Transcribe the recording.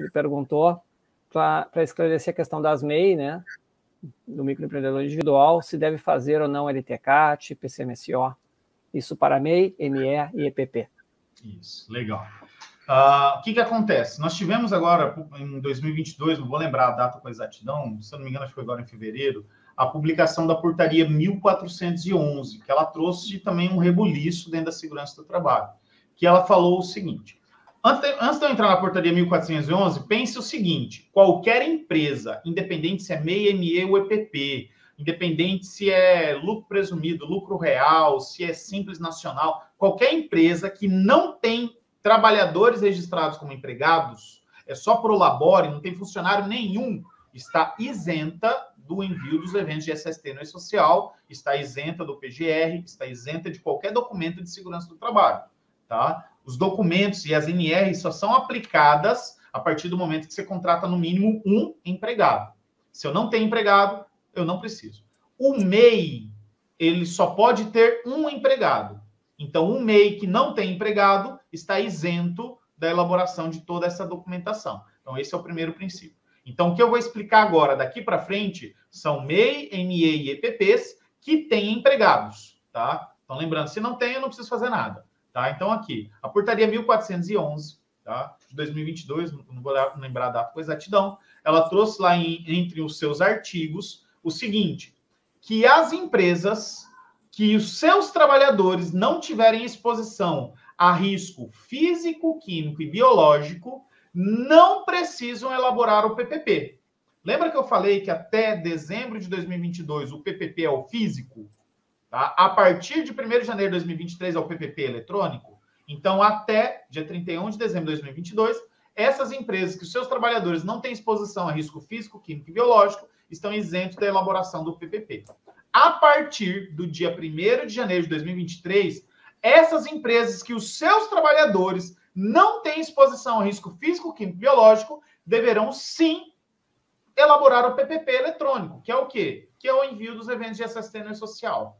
ele perguntou para esclarecer a questão das MEI, né, do microempreendedor individual, se deve fazer ou não LTCAT, PCMSO, isso para MEI, ME e EPP. Isso, legal. O que acontece? Nós tivemos agora, em 2022, não vou lembrar a data com exatidão, se eu não me engano, acho que foi agora em fevereiro, a publicação da Portaria 1411, que ela trouxe também um rebuliço dentro da segurança do trabalho, que ela falou o seguinte, antes de eu entrar na Portaria 1411, pense o seguinte, qualquer empresa, independente se é MEI, ME ou EPP, independente se é lucro presumido, lucro real, se é simples nacional, qualquer empresa que não tem trabalhadores registrados como empregados, é só prolabore, não tem funcionário nenhum, está isenta do envio dos eventos de SST no eSocial, está isenta do PGR, está isenta de qualquer documento de segurança do trabalho, tá? Os documentos e as NRs só são aplicadas a partir do momento que você contrata no mínimo um empregado. Se eu não tenho empregado, eu não preciso. O MEI, ele só pode ter um empregado. Então, o MEI que não tem empregado está isento da elaboração de toda essa documentação. Então, esse é o primeiro princípio. Então, o que eu vou explicar agora, daqui para frente, são MEI, ME e EPPs que têm empregados, tá? Então, lembrando, se não tem, eu não preciso fazer nada, tá? Então, aqui, a portaria 1411, tá? De 2022, não vou lembrar a data com exatidão, ela trouxe lá entre os seus artigos o seguinte, que as empresas que os seus trabalhadores não tiverem exposição a risco físico, químico e biológico, não precisam elaborar o PPP. Lembra que eu falei que até dezembro de 2022 o PPP é o físico? Tá? A partir de 1º de janeiro de 2023 é o PPP eletrônico? Então, até dia 31 de dezembro de 2022, essas empresas que os seus trabalhadores não têm exposição a risco físico, químico e biológico, estão isentos da elaboração do PPP. A partir do dia 1º de janeiro de 2023, essas empresas que os seus trabalhadores não têm exposição a risco físico, químico e biológico, deverão sim elaborar o PPP eletrônico, que é o quê? Que é o envio dos eventos de SST no eSocial.